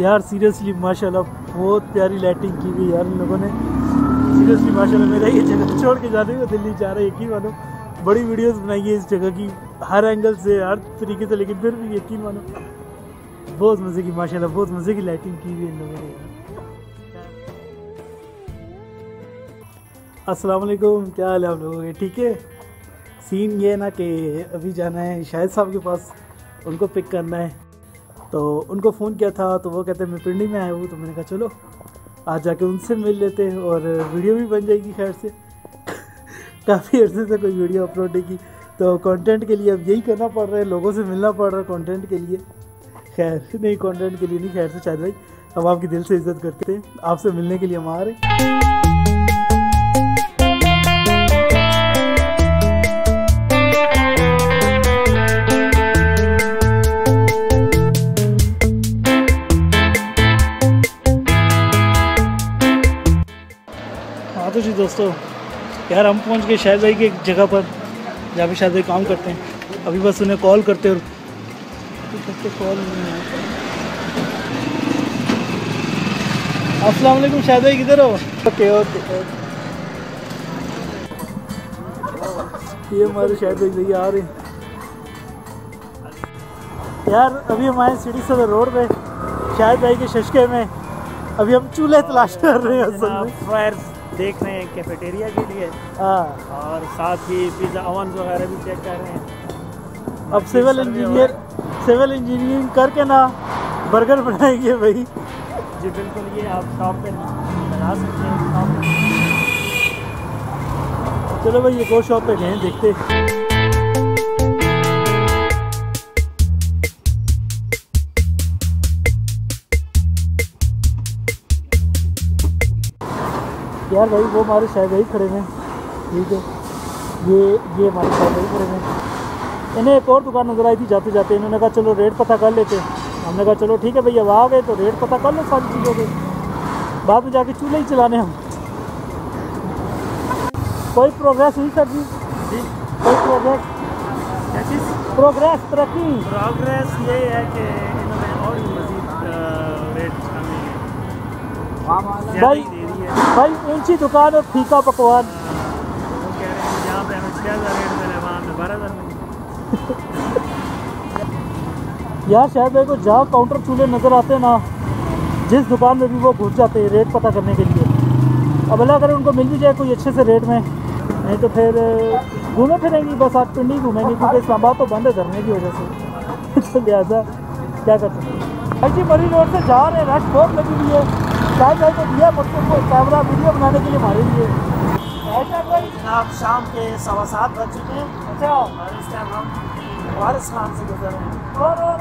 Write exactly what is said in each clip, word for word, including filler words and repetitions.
यार सीरियसली माशाल्लाह बहुत प्यारी लाइटिंग की हुई यार इन लोगों ने, सीरियसली माशाल्लाह। मेरा ये जगह छोड़ के जाने को दिल्ली जा रहा है, यकीन मानो बड़ी वीडियोस बनाई है इस जगह की हर एंगल से हर तरीके से, लेकिन फिर भी यकीन मानो बहुत मज़े की माशाल्लाह बहुत मज़े की लाइटिंग की हुई इन लोगों ने। अस्सलाम वालेकुम, क्या हाल है आप लोगों के? ठीक है, सीन ये है ना कि अभी जाना है शाहिद साहब के पास, उनको पिक करना है। तो उनको फ़ोन किया था तो वो कहते हैं मैं पिंडी में आया हूँ, तो मैंने कहा चलो आज जाके उनसे मिल लेते हैं और वीडियो भी बन जाएगी। खैर से काफ़ी अर्से से कोई वीडियो अपलोड नहीं की, तो कंटेंट के लिए अब यही करना पड़ रहा है, लोगों से मिलना पड़ रहा है कंटेंट के लिए। खैर नहीं, कंटेंट के लिए नहीं, खैर से शाहिद भाई हम आपकी दिल से इज्जत करते हैं, आपसे मिलने के लिए हम आ रहे हैं। तो जी दोस्तों यार हम पहुंच गए शाहिद भाई की एक जगह पर जहाँ पे शाहिद भाई काम करते हैं। अभी बस उन्हें कॉल करते हो तो कॉल नहीं। अस्सलाम वालेकुम शाहिद भाई, किधर हो? ओके ओके, ये हमारे शाहिद भाई भैया आ रहे हैं। यार अभी हमारे सिटी सदर रोड पे शाहिद भाई के शशके में अभी हम चूल्हे तलाश कर रहे हैं, देख रहे हैं कैफेटेरिया के लिए हाँ, और साथ ही पिज़्ज़ा ओवन वगैरह भी चेक कर रहे हैं। अब सिविल इंजीनियर सिविल इंजीनियरिंग करके ना बर्गर बनाएंगे भाई। जी बिल्कुल, ये आप शॉप पे लगा सकते हैं। चलो भाई एक और शॉप पे गए देखते हैं। यार भाई वो हमारे शायद भाई खड़े हैं, ठीक है, ये ये हमारे शायद भाई खड़े हैं। इन्हें एक और दुकान नज़र आई थी जाते जाते, इन्होंने कहा चलो रेट पता कर लेते हैं। हमने कहा चलो ठीक है भैया, अब आ गए तो रेट पता कर लो सारी चीज़ों के, बाद में जाके चूल्हे ही चलाने हम। कोई प्रोग्रेस हुई सर जी? जी कोई प्रोग्रेस प्रोग्रेस तरक्की प्रोग्रेस ये है कि इन्होंने और मज़ीद रेट हमें भाई भाई ऊंची दुकान और फीका पकवान यहाँ पे हमें छः हज़ार रेट मिले, वहाँ हमें बारह हज़ार मिले। यार शायद मेरे को जहाँ काउंटर चूल्हे नज़र आते हैं ना, जिस दुकान में भी वो घुस जाते हैं रेट पता करने के लिए। अब अल्लाह करे उनको मिल भी जाए कोई अच्छे से रेट में, नहीं तो फिर घूमे फिरेंगी बस, आज पिंडी घूमेंगी क्योंकि इस्लामाबाद तो बंद है धरने की वजह से। तो लिहाजा क्या कर सकते हैं। अच्छी बड़ी रोड से जा रहे हैं, रश बहुत लगी हुई है। शायद भाई को दिया बच्चों को कैमरा वीडियो बनाने के लिए हमारे लिए। ऐसा भाई आप शाम के सवा सात बज चुके हैं। अच्छा, और इस टाइम हम वारिस खान से गुजर रहे हैं और और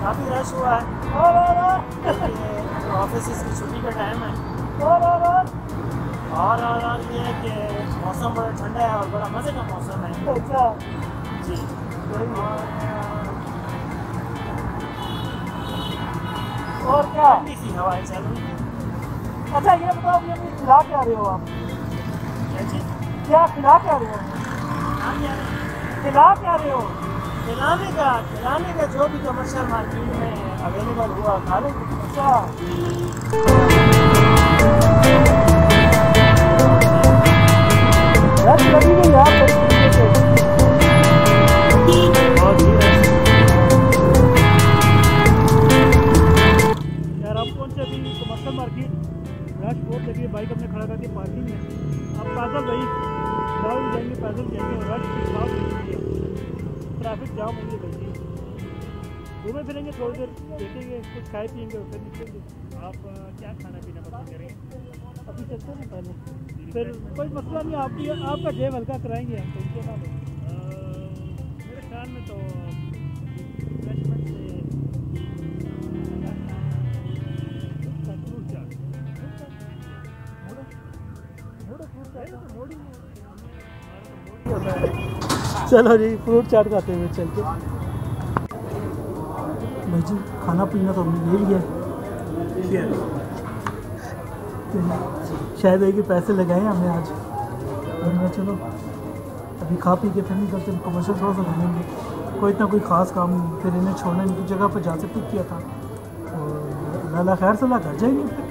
काफ़ी रश हुआ है और ऑफिस की छुट्टी का टाइम है और और और ये कि मौसम बड़ा ठंडा है और बड़ा मज़े का मौसम है। अच्छा जी, और क्या हवाएं चल रही है। अच्छा ये बताओ ये अभी खिला क्या रहे हो आप? क्या खिला क्या रहे हो? खिला क्या रहे हो? खिलाने का खिलाने का जो भी कमर्शियल मार्केट में अवेलेबल हुआ खा लो। अच्छा कमर्शियल मार्केट रश बहुत लगी है, बाइक अपने खड़ा करके पार्किंग में। अब पैदल भाई गाँव जाएंगे, पैदल जाएंगे और रश की बात होती है, ट्रैफिक जाम होंगे भाई। घूमे फिरेंगे थोड़ी देर, देखेंगे कुछ खाए पियेंगे और फिर निकलेंगे। आप क्या खाना पीना पसंद करेंगे? अभी चलते हैं पहले, फिर कोई मसला नहीं। आप आपका जेब हल्का कराएंगे हम, तो मेरे ख्याल में तो रेस्टोरेंट से चलो जी फ्रूट चाट खाते हुए चलते। भाई जी खाना पीना तो हमने ले लिया, शायद है कि पैसे लगाए हमने आज। चलो अभी खा पी के फिर निकलते हैं, कमर्शियल थोड़ा सा घूमेंगे। कोई इतना कोई ख़ास काम फिर इन्हें छोड़ना इनकी जगह पर जा सकते किया था। और लाला खैर से घर जाएंगे,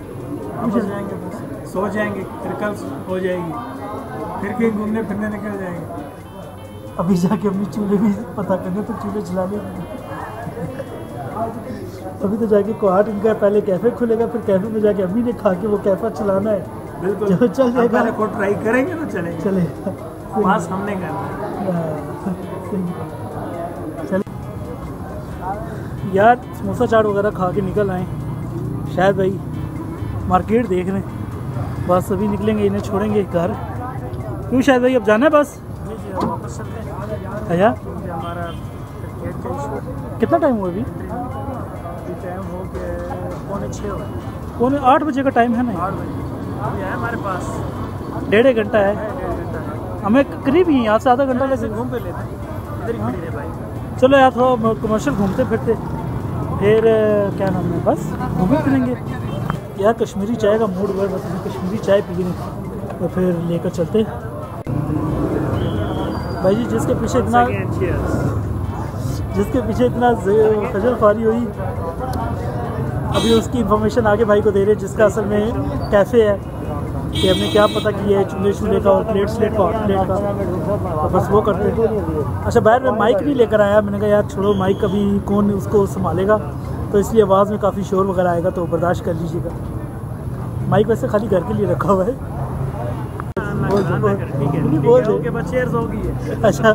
पीछे जाएंगे, बस सो जाएंगे, फिर कल हो जाएगी, फिर कहीं घूमने फिरने निकल जाएंगे। अभी जाके अपनी चूल्हे भी पता करने तो चूल्हे जलाने अभी तो जाके कोहाट इनका पहले कैफ़े खुलेगा, फिर कैफ़े में जाके अभी ने खा के वो कैफ़ा चलाना है। बिल्कुल जब चल जाएगा को ट्राई करेंगे तो चले चले पास हमने करना। चले यार समोसा चाट वगैरह खा के निकल आए, शायद भाई मार्केट देख रहे हैं, बस अभी निकलेंगे, इन्हें छोड़ेंगे घर। क्यों शायद भाई अब जाना है बस? अच्छा कितना टाइम हुआ? अभी टाइम हो गया पौने छः, पौने आठ बजे का टाइम है ना है हमारे पास, डेढ़ घंटा है, हमें करीब ही यहाँ से आधा घंटा लगे। घूम पे लेते इधर ही खड़े रहे भाई। चलो यार थोड़ा कमर्शियल घूमते फिरते फिर क्या नाम है बस घूमे फिरेंगे। यार कश्मीरी चाय का मूड हुआ, बस कश्मीरी चाय पिएंगे तो फिर लेकर चलते भाई जी। जिसके पीछे इतना जिसके पीछे इतना खजल फारी हुई, अभी उसकी इन्फॉर्मेशन आगे भाई को दे रहे हैं, जिसका असल में कैफ़े है कि हमने क्या पता किया है चूल्हे चूल्हे का और प्लेट स्लेट का और प्लेट का, तो बस वो करते थे। अच्छा बाहर मैं माइक नहीं लेकर आया, मैंने कहा यार छोड़ो माइक कभी कौन उसको संभालेगा, तो इसलिए आवाज़ में काफ़ी शोर वगैरह आएगा, तो बर्दाश्त कर लीजिएगा। माइक वैसे खाली घर के लिए रखा हुआ है। अच्छा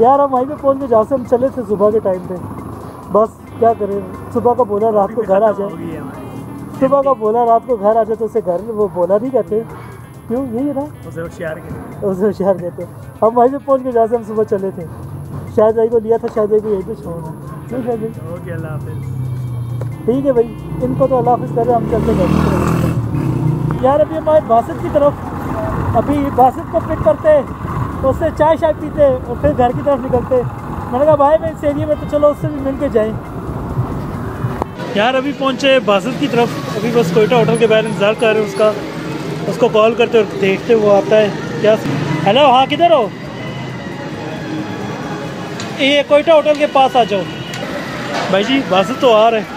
यार हम वहीं पे पहुँच गए जहाँ से हम चले थे सुबह के टाइम पे। बस क्या करें, सुबह का बोला रात को घर आ जाए, सुबह का बोला रात को घर आ जाए, तो उसे घर वो बोला नहीं कहते, क्यों यही है ना, उसे होशियार कहते उसे होशियार कहते हम वहीं पे पहुँच गए जहाँ से हम सुबह चले थे। शायद भाई को लिया था, शायद भाई को यहीं पर छोड़ना। ठीक है भाई, इनको तो अल्लाह हाफिज़ कर रहे, हम चलते हैं यार। अभी हमारे बासित की तरफ, अभी बासित को पिक करते तो उससे चाय शाय पीते और फिर घर की तरफ निकलते। मैंने कहा भाई मैं इस एरिया में तो चलो उससे भी मिल के जाएँ। यार अभी पहुँचे बासित की तरफ, अभी बस कोयटा होटल के बाहर इंतज़ार कर रहे हैं उसका, उसको कॉल करते और देखते वो आता है क्या। हेलो हाँ किधर हो? ये कोयटा होटल के पास आ जाओ। भाई जी बासित तो आ रहे हैं,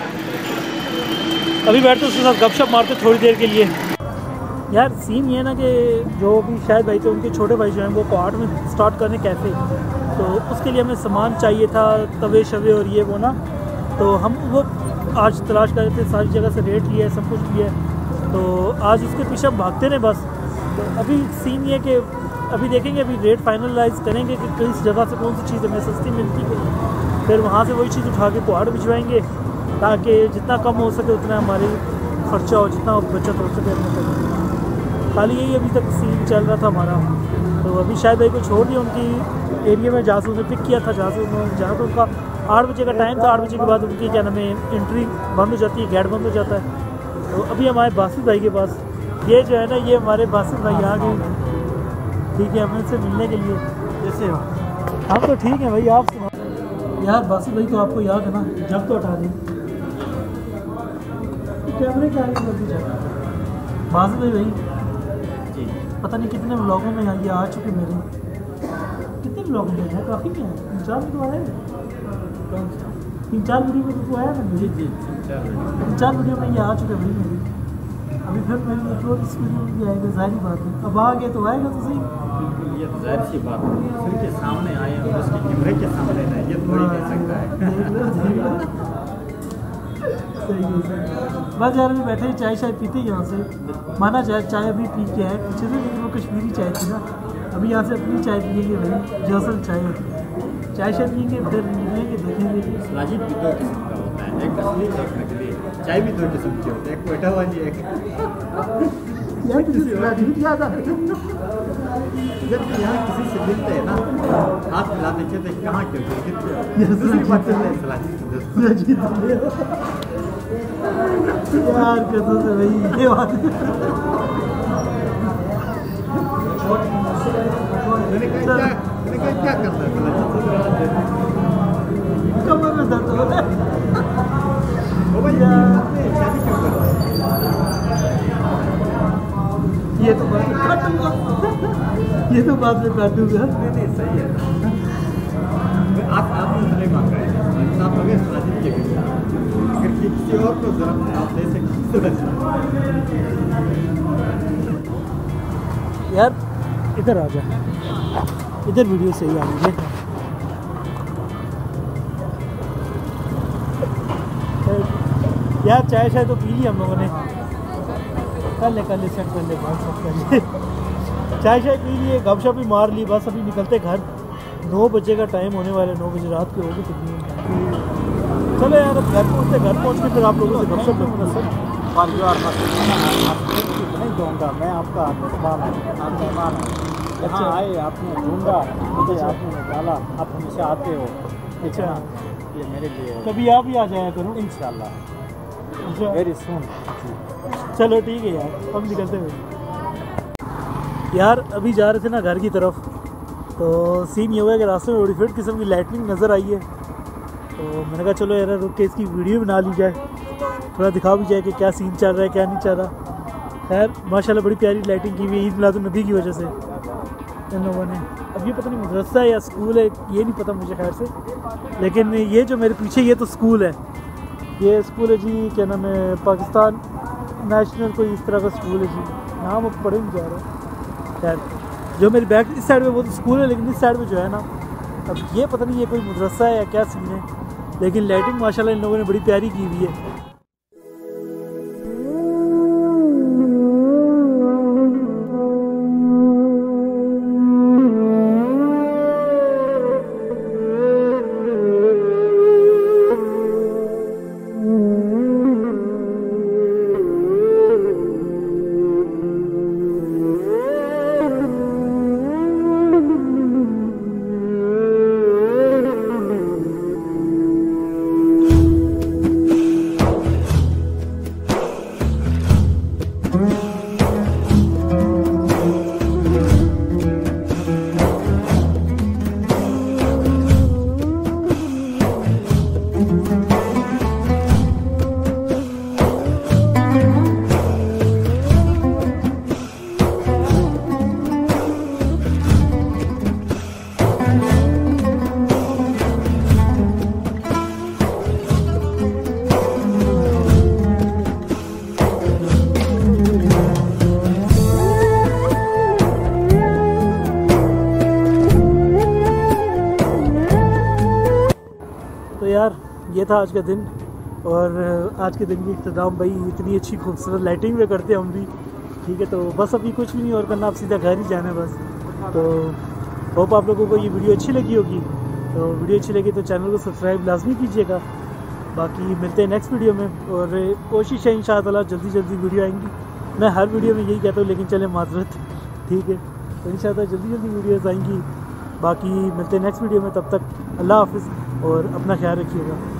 अभी बैठते उसके साथ गपशप मारते थोड़ी देर के लिए। यार सीन ये ना कि जो भी शायद भाई थे उनके छोटे भाई जो हैं वो कोहाट में स्टार्ट करने कैफ़े, तो उसके लिए हमें सामान चाहिए था, तवे शवे और ये वो ना, तो हम वो आज तलाश कर रहे थे, सारी जगह से रेट लिया है, सब कुछ लिया है, तो आज उसके पीछे भागते रहे बस। तो अभी सीन ये कि अभी देखेंगे, अभी रेट फाइनलाइज करेंगे कि किस जगह से कौन सी चीज़ हमें सस्ती मिलती है, फिर वहाँ से वही चीज़ उठा के कोहाट भिजवाएंगे, ताकि जितना कम हो सके उतना हमारे खर्चा हो, जितना बचत हो सके अपने तक। खाली यही अभी तक सीन चल रहा था हमारा। तो अभी शायद भाई को छोड़ दिया उनकी एरिया में जहाँ से उन्हें पिक किया था, जहाँ से उन्होंने जहाँ तो उनका आठ बजे का टाइम था, आठ बजे के बाद उनकी क्या नाम है एंट्री बंद हो जाती है, गेट बंद हो जाता है। तो अभी हमारे बासित भाई के पास ये जो है ना, ये हमारे बासित भाई यहाँ के ठीक है हमें से मिलने के लिए। जैसे आप तो ठीक है भाई, आप यार बासित भाई तो आपको याद है ना, जब तो हटा दें कैमरे के आगे बढ़ती जाए। बासित भाई भाई पता नहीं कितने ब्लॉगों में ये आ चुके मेरे, कितने ब्लॉगों में है, काफ़ी में है, तीन चार वीडियो आया है, तीन चार वीडियो में तो आया ना मुझे, तीन चार वीडियो में ये आ चुके भाई मेरे। अभी फिर मैंने तो इस वीडियो में भी आएगा, जाहिर बात है, अब आ गया तो आएगा तो सही। ये तो जाहिर सी बात है, सिर के सामने आए और उसके कैमरे के सामने ना, ये थोड़ी कह सकता है। बस यार अभी बैठे चाय शाय पीते यहाँ से, माना जाए चाय अभी पी के आए पीछे से, लेकिन वो कश्मीरी चाय थी ना, अभी यहाँ से अपनी चाय पिएंगे भाई, जो असल चाय है। चाय शाय पिएंगे फिर निकलेंगे, देखेंगे। राजीव भी दो किस्म का होता है, एक असली एक नकली, चाय भी दो किस्म की होती है, एक कोयटा वाली एक यार किसी जब यहाँ किसी से मिलते हैं ना हाथ मिलाते कहते कहाँ क्यों ये बात क्या करता है कमर में दर्द हो रहा है ये तो बस खत्म। ये तो बात मैं काटूंगा। नहीं नहीं सही है। आप आप दूसरे मांग रहे हैं, आप अगर साजिद के बिना अगर किसी और को जरा आप दे सकते यार। इधर आ जा, इधर वीडियो सही आ रही है। यार चाय शाय तो पी ली हम लोगों ने, कर ले कर ले सेट कर ले बात सब कर ले। चाय शाय पी लिए, गपशप भी मार ली, बस अभी निकलते घर। नौ बजे का टाइम होने वाला है, नौ बजे रात के हो गए तकरीबन। चलो यार अब घर पहुँचते, घर पहुँच के फिर आप लोगों से गपशप लगूंगा सर। नहीं दूँगा मैं आपका मेहमान अच्छा आए, आपने ढूँढा मुझे, आपने निकाला, आप हमेशा आते हो। अच्छा ये मेरे लिए कभी आप ही आ जाया करूँ इंशाल्लाह। वेरी सुन चलो ठीक है यार, हम निकलते हैं। यार अभी जा रहे थे ना घर की तरफ, तो सीन ये हुआ कि रास्ते में बड़ी फिट किस्म की लाइटनिंग नज़र आई है, तो मैंने कहा चलो यार रुक के इसकी वीडियो बना ली जाए, थोड़ा दिखा भी जाए कि क्या सीन चल रहा है क्या नहीं चल रहा। खैर माशाल्लाह बड़ी प्यारी लाइटिंग की हुई ईद मिलादुन्नबी की वजह से इन लोगों ने। अब ये पता नहीं मदरसा है या स्कूल है ये नहीं पता मुझे खैर से, लेकिन ये जो मेरे पीछे ये तो स्कूल है, ये स्कूल है जी क्या नाम है, पाकिस्तान नेशनल कोई इस तरह का स्कूल है जी, नाम अब पढ़े नहीं जा रहा। खैर जो मेरी बैक इस साइड में वो तो स्कूल है, लेकिन इस साइड में जो है ना अब ये पता नहीं ये कोई मदरसा है या क्या सीन है, लेकिन लाइटिंग माशाल्लाह इन लोगों ने बड़ी प्यारी की हुई है। ये था आज का दिन, और आज के दिन भी इख्तिताम भाई इतनी अच्छी खूबसूरत लाइटिंग में करते हम भी। ठीक है तो बस अभी कुछ भी नहीं और करना, आप सीधा घर ही जाना है बस। तो होप आप लोगों को ये वीडियो अच्छी लगी होगी, तो वीडियो अच्छी लगी तो चैनल को सब्सक्राइब लाजमी कीजिएगा। बाकी मिलते हैं नेक्स्ट वीडियो में, और कोशिश है इंशाअल्लाह जल्दी जल्दी वीडियो आएंगी। मैं हर वीडियो में यही कहता हूँ लेकिन चले माजरत, ठीक है तो इंशाअल्लाह जल्दी जल्दी वीडियोज़ आएँगी। बाकी मिलते हैं नेक्स्ट वीडियो में, तब तक अल्लाह हाफिज़ और अपना ख्याल रखिएगा।